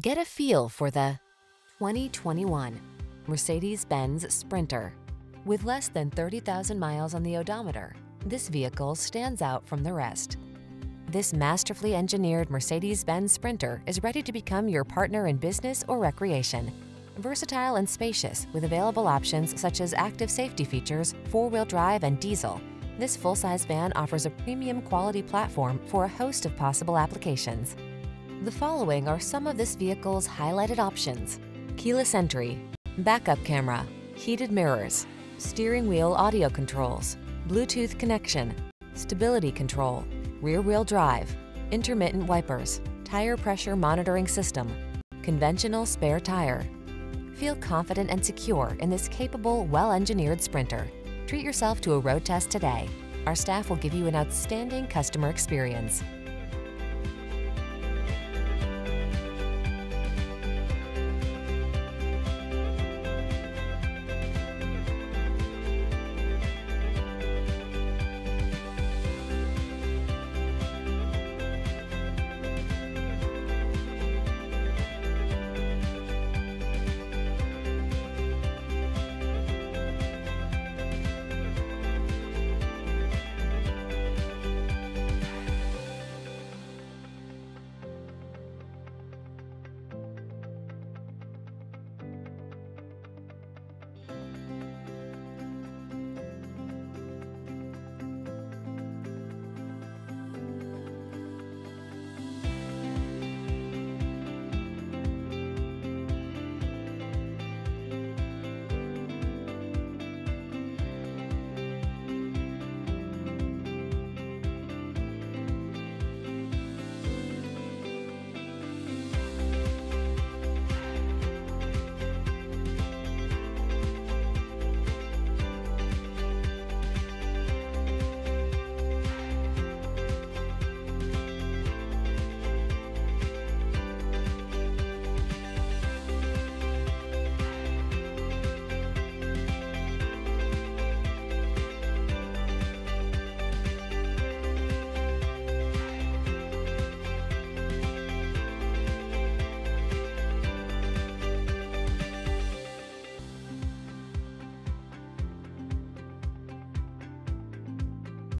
Get a feel for the 2021 Mercedes-Benz Sprinter. With less than 30,000 miles on the odometer, this vehicle stands out from the rest. This masterfully engineered Mercedes-Benz Sprinter is ready to become your partner in business or recreation. Versatile and spacious, with available options such as active safety features, four-wheel drive, and diesel, this full-size van offers a premium quality platform for a host of possible applications. The following are some of this vehicle's highlighted options: keyless entry, backup camera, heated mirrors, steering wheel audio controls, Bluetooth connection, stability control, rear-wheel drive, intermittent wipers, tire pressure monitoring system, conventional spare tire. Feel confident and secure in this capable, well-engineered Sprinter. Treat yourself to a road test today. Our staff will give you an outstanding customer experience.